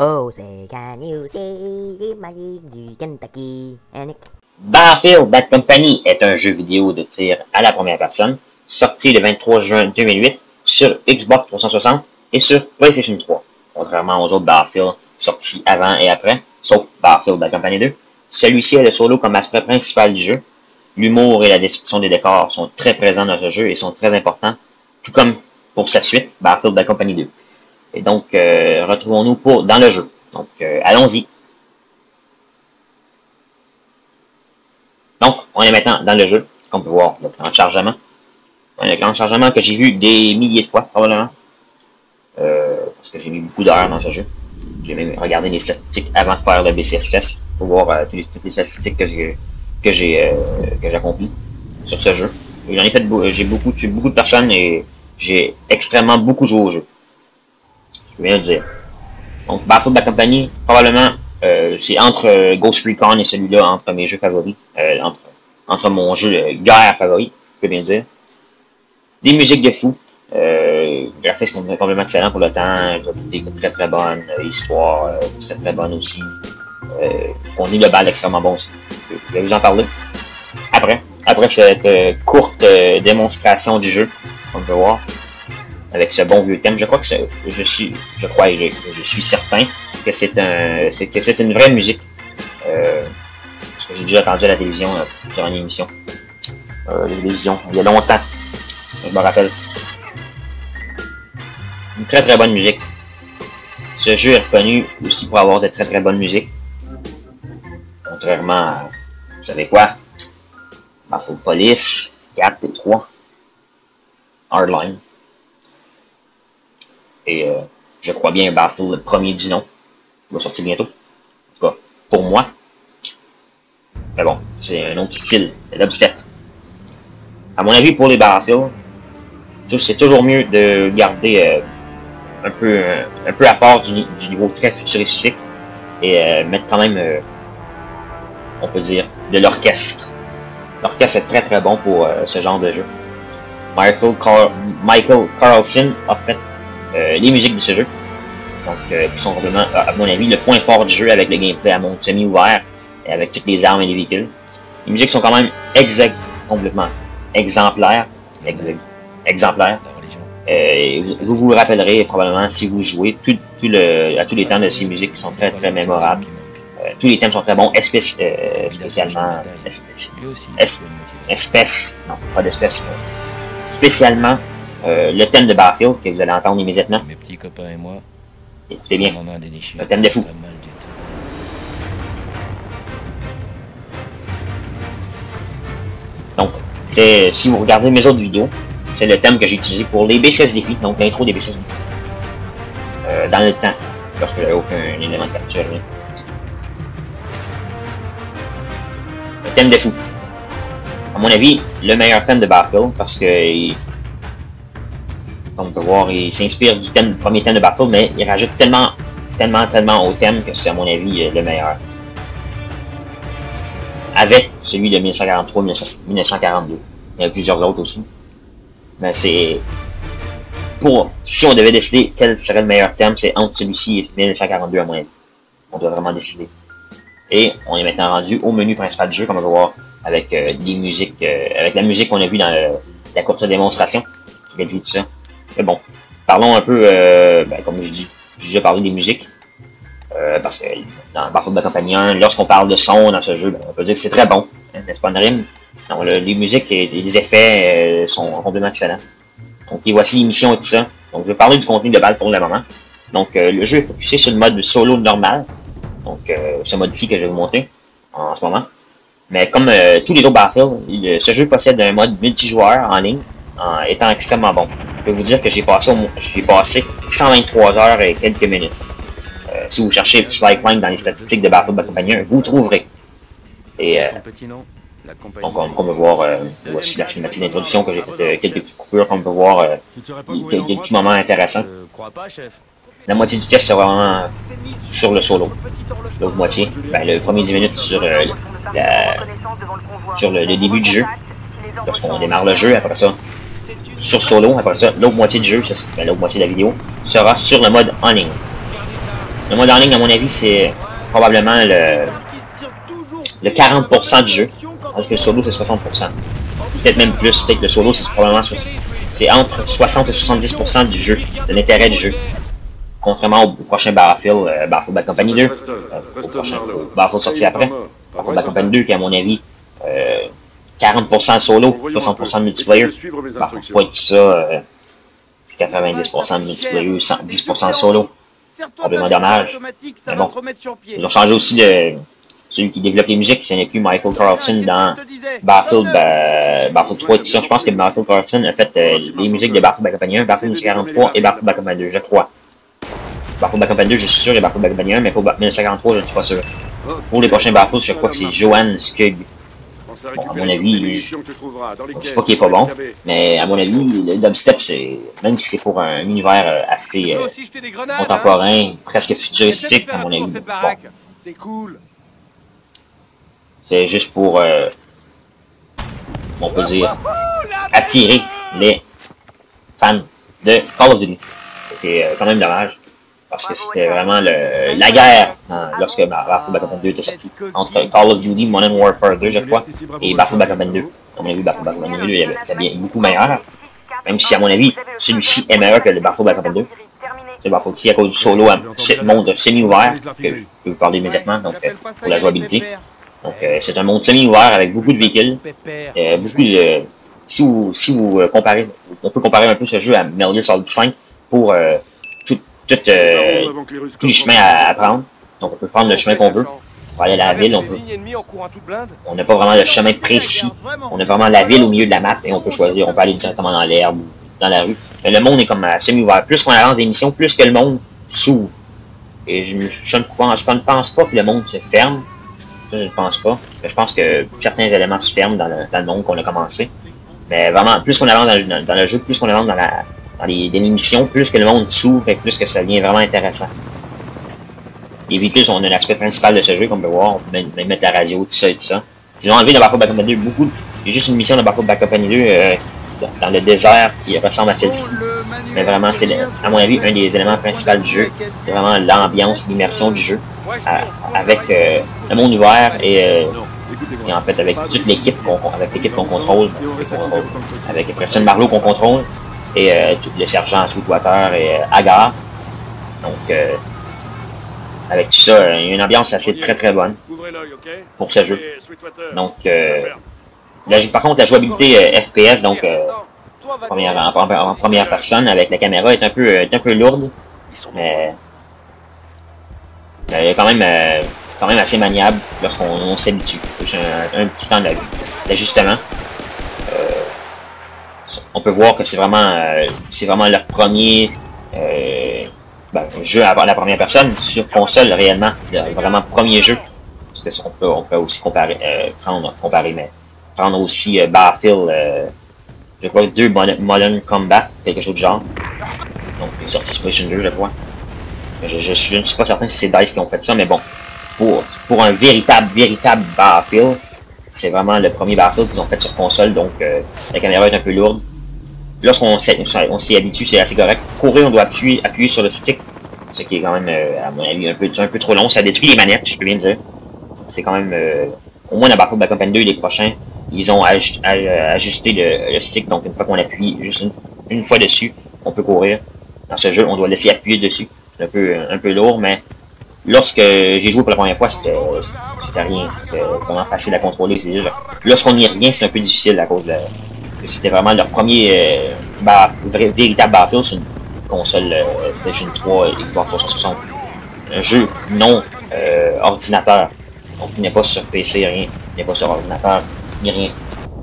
Oh, say, can you see the magic du Kentucky? Battlefield Bad Company est un jeu vidéo de tir à la première personne, sorti le 23 juin 2008 sur Xbox 360 et sur PlayStation 3. Contrairement aux autres Battlefield sortis avant et après, sauf Battlefield Bad Company 2, celui-ci a le solo comme aspect principal du jeu. L'humour et la description des décors sont très présents dans ce jeu et sont très importants, tout comme pour sa suite, Battlefield Bad Company 2. Et donc, retrouvons-nous dans le jeu. Donc, allons-y. Donc, on est maintenant dans le jeu, comme on peut voir, le plan de chargement. Le plan de chargement que j'ai vu des milliers de fois, probablement. Parce que j'ai mis beaucoup d'heures dans ce jeu. J'ai même regardé les statistiques avant de faire le BCSS, pour voir toutes les statistiques que j'ai accomplies sur ce jeu. J'en ai fait tué beaucoup de personnes et j'ai extrêmement beaucoup joué au jeu. Je viens de dire. Donc, Battlefield Bad Company, probablement, c'est entre Ghost Recon et celui-là, entre mes jeux favoris, entre mon jeu guerre favori, je peux bien dire. Des musiques de fou, graphisme complètement excellent pour le temps, des très très bonnes, histoire très très bonne aussi, contenu de balle extrêmement bon aussi. Je vais vous en parler après cette courte démonstration du jeu, on peut voir. Avec ce bon vieux thème, je crois que je suis certain que c'est une vraie musique. Parce que j'ai déjà entendu à la télévision durant une émission. La télévision, il y a longtemps. Je me rappelle. Une très très bonne musique. Ce jeu est reconnu aussi pour avoir de très très bonnes musiques. Contrairement à, vous savez quoi? Battlefield Police, 4 et 3. Hardline. Et je crois bien Battlefield, le premier du nom, il va sortir bientôt. En tout cas, pour moi. Mais bon, c'est un autre style, le dubstep. À mon avis, pour les Battlefield, c'est toujours mieux de garder un peu à part du niveau très futuristique et mettre quand même, on peut dire, de l'orchestre. L'orchestre est très très bon pour ce genre de jeu. Michael Karlsson a fait les musiques de ce jeu, donc qui sont complètement, à mon avis, le point fort du jeu avec le gameplay à monde semi-ouvert et avec toutes les armes et les véhicules. Les musiques sont quand même complètement exemplaires, et vous vous rappellerez probablement si vous jouez à tous les temps de ces musiques qui sont très très mémorables. Tous les thèmes sont très bons, spécialement le thème de Battlefield que vous allez entendre immédiatement. Mes petits copains et moi. Écoutez bien. Le thème de fou. Donc, si vous regardez mes autres vidéos, c'est le thème que j'ai utilisé pour les BCSS défis, donc l'intro des BCSS défis. Dans le temps, parce que j'avais aucun élément de capture. Rien. Le thème de fou. À mon avis, le meilleur thème de Battlefield parce que comme on peut voir, il s'inspire du premier thème de Battlefield, mais il rajoute tellement au thème que c'est à mon avis le meilleur. Avec celui de 1943-1942. Il y a plusieurs autres aussi. Mais c'est... Si on devait décider quel serait le meilleur thème, c'est entre celui-ci et 1942 à mon avis. On doit vraiment décider. Et on est maintenant rendu au menu principal du jeu, comme on peut voir, avec des musiques... avec la musique qu'on a vue dans la courte démonstration. Qui a dit tout ça. Mais bon, parlons un peu, comme je dis, j'ai déjà parlé des musiques, parce que dans Battlefield Bad Company 1, lorsqu'on parle de son dans ce jeu, on peut dire que c'est très bon, n'est-ce pas une rime? Donc, les musiques et les effets sont complètement excellents. Donc, et voici les missions et tout ça. Donc, je vais parler du contenu de balle pour le moment. Donc, le jeu est focusé sur le mode solo normal, donc ce mode-ci que je vais vous montrer en ce moment. Mais comme tous les autres Battlefield, ce jeu possède un mode multijoueur en ligne, en étant extrêmement bon. Je peux vous dire que j'ai passé 123 heures et quelques minutes. Si vous cherchez Lifeline dans les statistiques de Battlefield Bad Company 1, vous trouverez. Et donc on peut voir voici la cinématique d'introduction que j'ai fait quelques petites coupures, qu'on peut voir quelques petits moments intéressants. La moitié du test c'est vraiment sur le solo. L'autre moitié, le premier 10 minutes sur le début du jeu. Lorsqu'on démarre le jeu, après ça, sur solo, après ça, l'autre moitié du jeu, l'autre moitié de la vidéo, sera sur le mode en ligne. Le mode en ligne, à mon avis, c'est probablement le 40% du jeu, alors que le solo, c'est 60%. Peut-être même plus, peut-être le solo, c'est probablement entre 60 et 70% du jeu, de l'intérêt du jeu. Contrairement au prochain Battlefield, Battlefield Bad Company 2, au prochain Battlefield sorti après, Battlefield Bad Company 2 qui, à mon avis, 40% solo, 60% multiplayer. Par contre, pas tout ça, 90% multiplayer, 10% solo. Probablement dommage. Mais bon, ils ont changé aussi de celui qui développe les musiques, ce n'est plus Michael Karlsson dans Battlefield, Battlefield 3 et tout ça. Je pense que Michael Karlsson a fait les musiques de Battlefield Bad Company 1, Battlefield 1943 et Battlefield Bad Company 2, je crois. Battlefield Bad Company 2, je suis sûr, et Battlefield Bad Company 1, mais pour 1943, je ne suis pas sûr. Pour les prochains Battlefield, je crois que c'est Johan Skugge. Bon, à mon avis, je sais pas qu'il est pas bon, mais à mon avis, le dubstep, même si c'est pour un univers assez contemporain, presque futuristique, à mon avis, bon, c'est juste pour, on peut dire, attirer les fans de Call of Duty. C'était quand même dommage, parce que c'était vraiment la guerre lorsque Battlefield Bad Company 2 était sorti, entre Call of Duty, Modern Warfare 2, je crois, et Battlefield Bad Company 2. À mon avis, Battlefield Bad Company 2 était bien beaucoup meilleur, même si, à mon avis, celui-ci est meilleur que le Battlefield Bad Company 2. C'est Battlefield qui, à cause du solo, a ce monde semi-ouvert, que je peux vous parler immédiatement, donc pour la jouabilité. Donc, c'est un monde semi-ouvert avec beaucoup de véhicules, beaucoup de... Si vous comparez, on peut comparer un peu ce jeu à Medal of Honor 5 pour... tout le chemin à prendre. Donc on peut prendre le chemin qu'on veut. Pour aller à la ville, on peut. On n'a pas vraiment le chemin précis. On a vraiment la ville au milieu de la map et on peut choisir. On peut aller directement dans l'herbe ou dans la rue. Mais le monde est comme semi-ouvert. Plus qu'on avance des missions, plus que le monde s'ouvre. Et je ne pense pas que le monde se ferme. Ça, je ne pense pas. Je pense que certains éléments se ferment dans le monde qu'on a commencé. Mais vraiment, plus qu'on avance dans le jeu, plus qu'on avance dans des missions, plus que le monde s'ouvre et plus que ça devient vraiment intéressant. Les véhicules, on a l'aspect principal de ce jeu, comme on peut voir, on peut même mettre la radio, tout ça et tout ça. Ils ont enlevé de Battlefield Bad Company 2 beaucoup. J'ai juste une mission de Battlefield Bad Company 2 dans le désert qui ressemble à celle-ci. Mais vraiment, c'est à mon avis un des éléments principaux du jeu. C'est vraiment l'ambiance, l'immersion du jeu. Avec le monde ouvert et en fait avec toute l'équipe qu'on contrôle. Avec Preston Marlowe qu'on contrôle. Et le sergent Sweetwater et Agar. Donc, avec tout ça, il y a une ambiance assez très bonne pour ce jeu. Donc, par contre, la jouabilité FPS, donc en première personne avec la caméra, est un peu lourde. Mais elle est quand même assez maniable lorsqu'on s'habitue. J'ai un petit temps d'ajustement. On peut voir que c'est vraiment leur premier jeu avant la première personne sur console réellement, vraiment premier jeu. Parce que on peut aussi comparer, prendre aussi Battlefield, je crois 2 Modern Combat, quelque chose du genre. Donc une sortie sur PlayStation 2, je crois. Je ne suis pas certain si c'est DICE qui ont fait ça, mais bon, pour un véritable Battlefield, c'est vraiment le premier Battlefield qu'ils ont fait sur console, donc la caméra est un peu lourde. Lorsqu'on s'y habitue, c'est assez correct. Courir, on doit appuyer sur le stick, ce qui est quand même, à mon avis, un peu trop long. Ça détruit les manettes, je peux bien dire. C'est quand même, au moins dans Battlefield Bad Company 2 et les prochains, ils ont ajusté le stick. Donc une fois qu'on appuie juste une fois dessus, on peut courir. Dans ce jeu, on doit laisser appuyer dessus. C'est un peu lourd, mais lorsque j'ai joué pour la première fois, c'était rien. C'était vraiment facile à contrôler. Lorsqu'on y revient, c'est un peu difficile à cause de... C'était vraiment leur premier véritable Battlefield sur une console PlayStation 3 et Xbox 360. Un jeu non ordinateur. Donc il n'est pas sur PC, rien. Il n'est pas sur ordinateur, ni rien.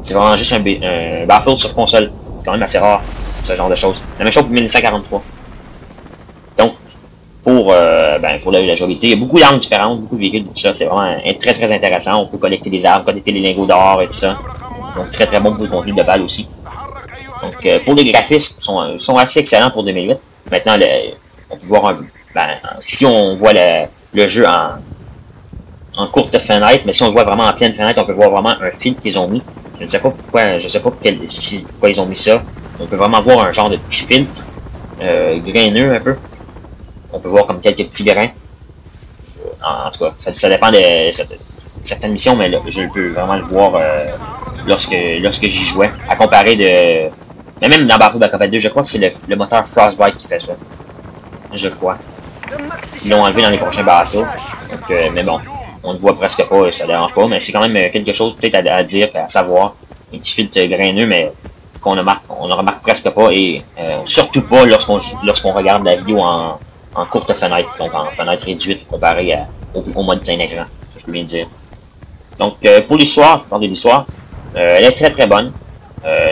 C'est vraiment juste un Battlefield sur console. C'est quand même assez rare, ce genre de choses. La même chose pour 1943. Donc, pour la jouabilité, il y a beaucoup d'armes différentes, beaucoup de véhicules, tout ça. C'est vraiment très intéressant. On peut collecter des armes, collecter les lingots d'or et tout ça. Donc très bon pour le contenu de balle aussi. Donc pour les graphismes, sont assez excellents pour 2008. Maintenant, on peut voir si on voit le jeu en courte fenêtre, mais si on le voit vraiment en pleine fenêtre, on peut voir vraiment un filtre qu'ils ont mis. Je ne sais pas pourquoi, pourquoi ils ont mis ça. On peut vraiment voir un genre de petit filtre, graineux un peu. On peut voir comme quelques petits grains. en tout cas, ça dépend de certaines missions, mais là, je peux vraiment le voir lorsque j'y jouais, à comparer de... Mais même dans Battlefield Bad Company 2, je crois que c'est le moteur Frostbite qui fait ça. Je crois. Ils l'ont enlevé dans les prochains Battlefield. Donc, mais bon, on ne voit presque pas, ça dérange pas, mais c'est quand même quelque chose peut-être à dire, à savoir. Un petit filtre graineux, mais qu'on ne remarque presque pas, et surtout pas lorsqu'on regarde la vidéo en courte fenêtre, donc en fenêtre réduite comparée au mode plein écran, c'est ce que je viens de dire. Donc pour l'histoire, parler de l'histoire, elle est très très bonne.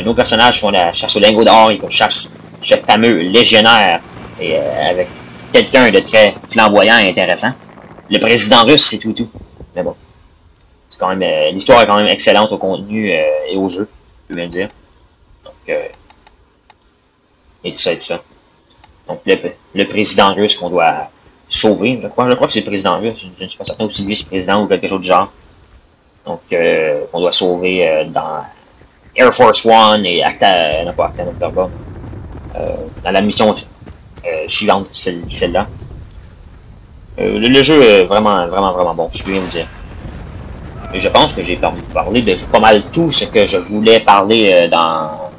Nos personnages font la chasse au lingot d'or, ils chassent ce fameux légionnaire, et avec quelqu'un de très flamboyant et intéressant. Le président russe, c'est tout. Mais bon, c'est quand même l'histoire est quand même excellente au contenu et au jeu, je peux bien dire. Donc, et tout ça, et tout ça. Donc le président russe qu'on doit sauver, je crois que c'est le président russe, je ne suis pas certain si lui c'est président ou quelque chose du genre. Donc qu'on doit sauver dans Air Force One et dans la mission suivante, celle-là. Le jeu est vraiment bon, je peux bien vous dire. Et je pense que j'ai parlé de pas mal tout ce que je voulais parler dans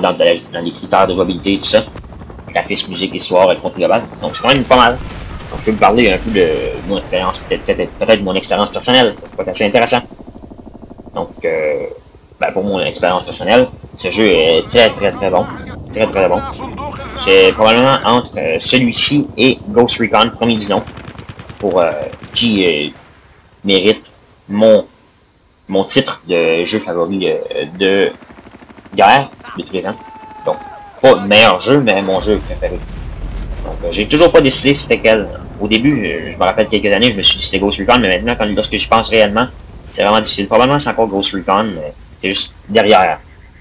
les critères de jouabilité et tout ça. Graphisme, musique, histoire et contenu global. Donc c'est quand même pas mal. Donc je peux vous parler un peu de mon expérience, peut-être mon expérience personnelle, c'est assez intéressant. Donc pour mon expérience personnelle, ce jeu est très bon. Très bon. C'est probablement entre celui-ci et Ghost Recon, premier du nom, pour qui mérite mon titre de jeu favori de guerre de tous les temps. Donc, pas le meilleur jeu, mais mon jeu préféré. Donc, j'ai toujours pas décidé c'était quel. Au début, je me rappelle quelques années, je me suis dit c'était Ghost Recon, mais maintenant, lorsque j'y pense réellement, c'est vraiment difficile. Probablement, c'est encore Ghost Recon, mais c'est juste derrière.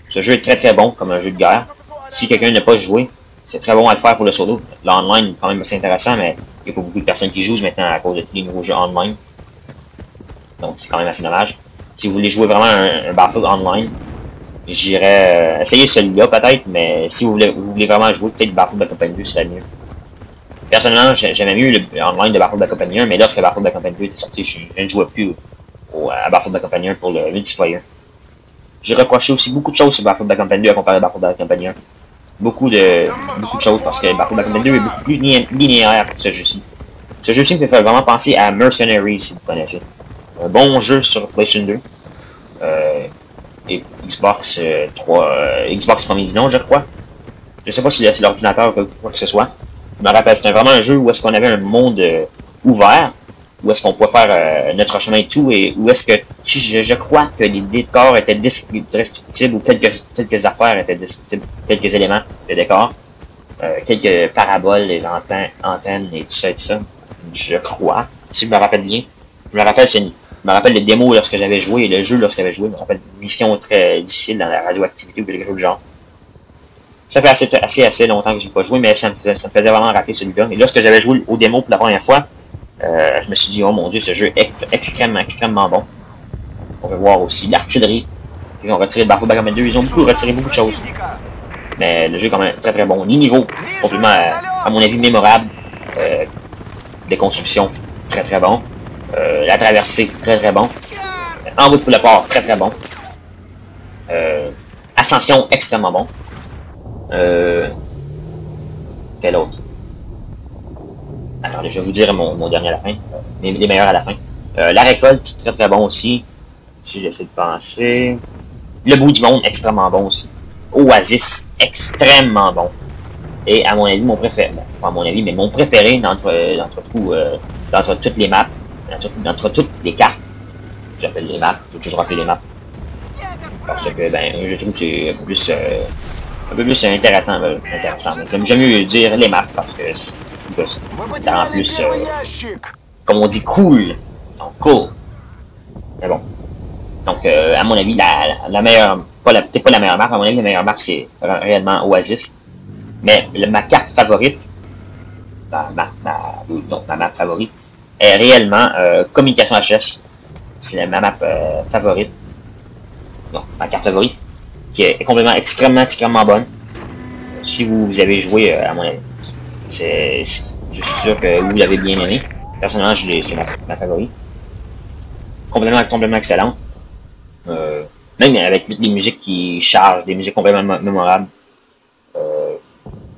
Ce jeu est très bon comme un jeu de guerre. Si quelqu'un n'a pas joué, c'est très bon à le faire pour le solo. L'online, quand même, c'est intéressant, mais il n'y a pas beaucoup de personnes qui jouent maintenant à cause de tous les nouveaux jeux online. Donc c'est quand même assez dommage. Si vous voulez jouer vraiment un Battlefield Online, j'irais essayer celui-là peut-être, mais si vous voulez vraiment jouer peut-être Battlefield Bad Company 2, c'est mieux. Personnellement, j'aimais mieux le online de Battlefield Bad Company 1, mais lorsque Battlefield Bad Company 2 était sorti, je ne jouais plus à Battlefield Bad Company 1 pour le multiplayer. J'ai reproché aussi beaucoup de choses sur Battlefield Bad Company 2 à comparer à Battlefield Bad Company 1. Beaucoup de choses, parce que Battlefield Bad Company 2 est beaucoup plus linéaire que ce jeu-ci. Ce jeu-ci me fait vraiment penser à Mercenary, si vous connaissez. Un bon jeu sur PlayStation 2 et Xbox 3, Xbox 3 je crois. Je sais pas si c'est l'ordinateur ou quoi que ce soit. Je me rappelle, c'était vraiment un jeu où est-ce qu'on avait un monde ouvert, où est-ce qu'on pouvait faire notre chemin et tout, et où est-ce que, je crois que les décors étaient destructibles, ou quelques affaires étaient destructibles, quelques éléments de décors, quelques paraboles, les antennes et tout ça, je crois, si je me rappelle bien. Je me rappelle les démos lorsque j'avais joué et le jeu lorsque j'avais joué. Je me rappelle une mission très difficile dans la radioactivité ou quelque chose du genre. Ça fait assez longtemps que j'ai pas joué, mais ça me faisait vraiment rappeler celui-là. Et lorsque j'avais joué aux démos pour la première fois, je me suis dit, oh mon dieu, ce jeu est extrêmement bon. On peut voir aussi l'artillerie. Ils ont retiré de Battlefield Bad Company 2, ils ont retiré beaucoup de choses. Mais le jeu est quand même très bon. Les niveaux, complètement, à mon avis, mémorables. Des constructions, très bon. La traversée, très bon. En route pour le port, très bon. Ascension, extrêmement bon. Quel autre? Attendez, je vais vous dire mon dernier à la fin. Les meilleurs à la fin. La récolte, très bon aussi. Si j'essaie de penser. Le bout du monde, extrêmement bon aussi. Oasis, extrêmement bon. Et à mon avis, mon préféré. Pas à mon avis, mais mon préféré d'entre toutes les maps. D'entre toutes les cartes, j'appelle les maps, je vais toujours appeler les maps, parce que ben je trouve que c'est un peu plus intéressant, j'aime mieux dire les maps parce que ça rend plus comme on dit cool, donc cool, mais bon, donc à mon avis la meilleure, peut-être pas la meilleure map, à mon avis la meilleure map c'est réellement Oasis, mais ma carte favorite, ma map favorite, est réellement Communication HS. C'est ma map favorite. Non, ma carte favorite. Qui est complètement extrêmement bonne. Si vous avez joué à mon avis. Je suis sûr que vous l'avez bien aimé. Personnellement, c'est ma favorite. Complètement excellente. Même avec des musiques qui chargent, des musiques complètement mémorables.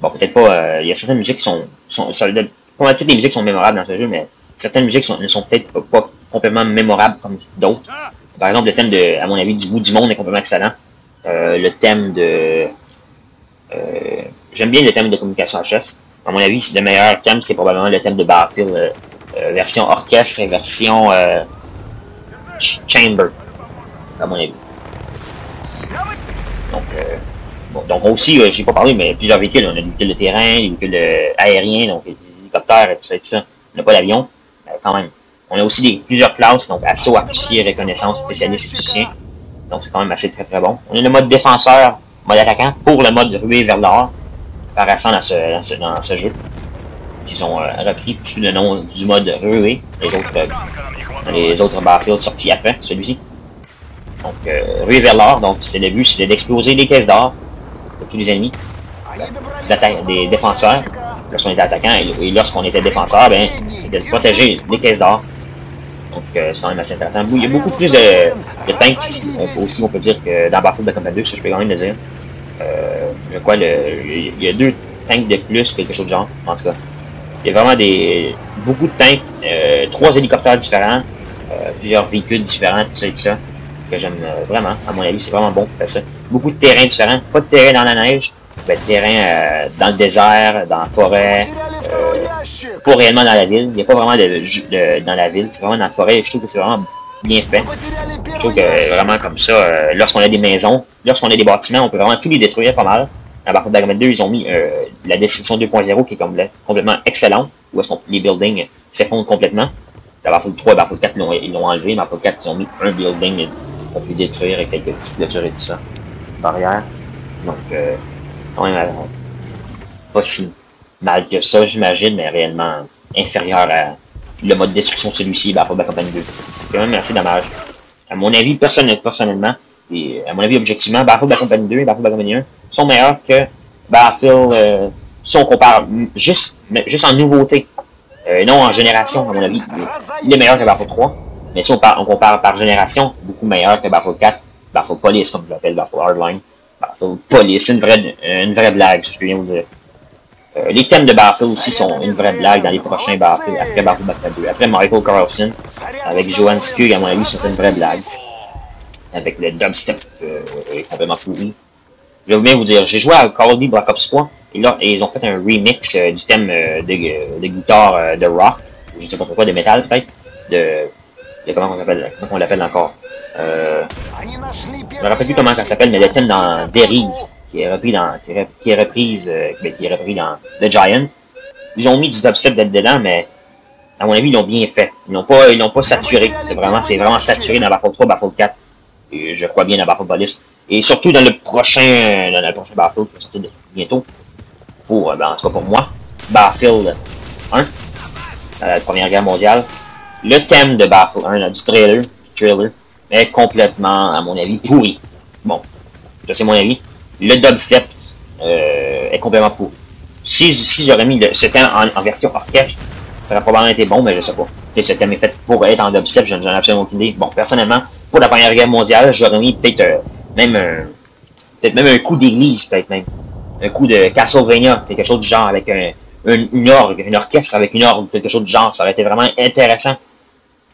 Bon, peut-être pas. Il y a certaines musiques qui sont pas toutes les musiques sont mémorables dans ce jeu, mais certaines musiques ne sont peut-être pas complètement mémorables comme d'autres. Par exemple, le thème de, à mon avis, du bout du monde est complètement excellent. Le thème de... j'aime bien le thème de communication en chef. À mon avis, le meilleur thème, c'est probablement le thème de Battlefield, version orchestre et version chamber, à mon avis. Donc, bon, donc aussi, j'ai pas parlé, mais plusieurs véhicules. On a des véhicules de terrain, des véhicules aériens, donc des hélicoptères et tout ça et tout ça. On n'a pas d'avion, quand même. On a aussi plusieurs classes, donc assaut, artificier, reconnaissance, spécialiste et soutien. Donc c'est quand même assez très bon. On a le mode défenseur, mode attaquant, pour le mode ruée vers l'or, paraissant dans ce jeu. Ils ont repris sous le nom du mode ruée, les autres Battlefield sortis après, celui-ci. Donc ruée vers l'or, donc c'est le but, c'était d'exploser les caisses d'or de tous les ennemis, des défenseurs, lorsqu'on était attaquant, et lorsqu'on était défenseur, ben, de protéger les caisses d'or. Donc c'est quand même assez intéressant. Il y a beaucoup plus de tanks, aussi on peut dire, que dans Battlefield Bad Company 2, ça je peux quand même le dire. Je crois il y a 2 tanks de plus, quelque chose de genre, en tout cas. Il y a vraiment beaucoup de tanks, 3 hélicoptères différents, plusieurs véhicules différents, tout ça et tout ça, que j'aime vraiment. À mon avis, c'est vraiment bon pour faire ça. Beaucoup de terrains différents, pas de terrain dans la neige, mais de terrain dans le désert, dans la forêt, pas réellement dans la ville. Il n'y a pas vraiment de dans la ville, c'est vraiment dans la forêt. Je trouve que c'est vraiment bien fait. Je trouve que vraiment comme ça, lorsqu'on a des maisons, lorsqu'on a des bâtiments, on peut vraiment tous les détruire pas mal. Dans Battlefield Bad Company 2, ils ont mis la destruction 2.0 qui est complètement excellente, où est-ce que les buildings s'effondrent complètement. Dans Battlefield 3 et Battlefield 4, ils l'ont enlevé. Dans Battlefield 4, ils ont mis un building qu'on peut détruire et quelques petites voitures et tout ça. Barrière. Donc, quand même, pas si mal que ça, j'imagine, mais réellement inférieur à le mode destruction de celui-ci, Battlefield Bad Company 2. C'est quand même assez dommage. À mon avis, personnellement, et à mon avis, objectivement, Battlefield Bad Company 2 et Battlefield Bad Company 1 sont meilleurs que Battlefield, si on compare juste en nouveauté, non en génération, à mon avis, il est meilleur que Battlefield 3, mais si on compare par génération, beaucoup meilleur que Battlefield 4, Battlefield Police, comme je l'appelle, Battlefield Hardline, Battlefield Police, une vraie blague, si je viens de vous dire. Les thèmes de Battlefield aussi sont une vraie blague dans les prochains Battlefield, après Battlefield Bad Company 2, après Michael Karlsson, avec Johan Skugge, à mon avis, c'est une vraie blague. Avec le dubstep complètement pourri. Je vais bien vous dire, j'ai joué à Call of Duty Black Ops 3, et là, ils ont fait un remix du thème de guitare de rock, je ne sais pas pourquoi, de métal peut-être, de comment on l'appelle encore. Je me rappelle plus comment ça s'appelle, mais le thème dans Deriz, qui est repris dans The Giant. Ils ont mis du dubstep dedans, mais à mon avis, ils l'ont bien fait. Ils n'ont pas saturé. C'est vraiment saturé dans Battlefield 3, Battlefield 4. Et je crois bien dans Battlefield Police. Et surtout dans le prochain Battlefield qui va sortir bientôt. Pour, en tout cas pour moi, Battlefield 1, la Première Guerre mondiale. Le thème de Battlefield 1, là, du trailer, est complètement, à mon avis, pourri. Bon, ça c'est mon avis. Le dubstep est complètement pourri. Si j'aurais mis ce thème en version orchestre, ça aurait probablement été bon, mais je sais pas. Peut-être ce thème est fait pour être en dubstep, j'en ai absolument aucune idée. Bon, personnellement, pour la Première Guerre mondiale, j'aurais mis peut-être même un coup d'église, peut-être même. Un coup de Castlevania, quelque chose du genre, avec une orgue, une orchestre avec une orgue, quelque chose du genre, ça aurait été vraiment intéressant.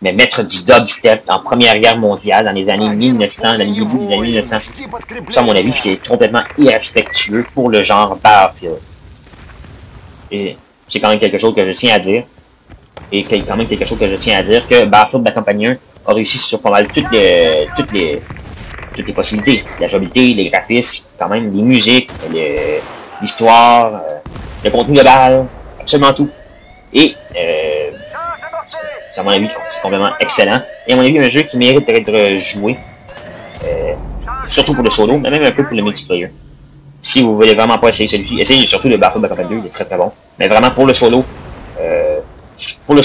Mais mettre du dubstep en Première Guerre mondiale, dans les années 1900, dans les débuts des années 1900, ça à mon avis, c'est complètement irrespectueux pour le genre Battlefield. Et c'est quand même quelque chose que je tiens à dire. Que Battlefield Bad Company 1 a réussi sur pas mal toutes les possibilités. La jouabilité, les graphismes, quand même, les musiques, l'histoire, le contenu de balle, absolument tout. Et à mon avis, c'est complètement excellent. Et à mon avis, un jeu qui mérite d'être joué. Surtout pour le solo, mais même un peu pour le multiplayer. Si vous voulez vraiment pas essayer celui-ci, essayez surtout le Battlefield Bad Company 2, il est très très bon. Mais vraiment pour le solo. Si on veut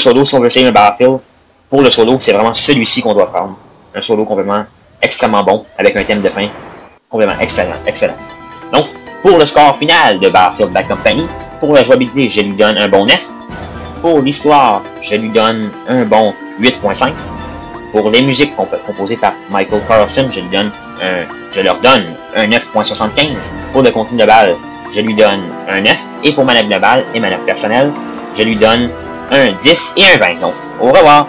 essayer un Battlefield, pour le solo, c'est vraiment celui-ci qu'on doit prendre. Un solo complètement extrêmement bon, avec un thème de fin complètement excellent, excellent. Donc, pour le score final de Battlefield Bad Company, pour la jouabilité, je lui donne un bon 9. Pour l'histoire, je lui donne un bon 8.5. Pour les musiques composées par Michael Karlsson, je leur donne un 9.75. Pour le contenu de balle, je lui donne un 9. Et pour manette de balle et manette personnelle, je lui donne un 10 et un 20. Donc, au revoir!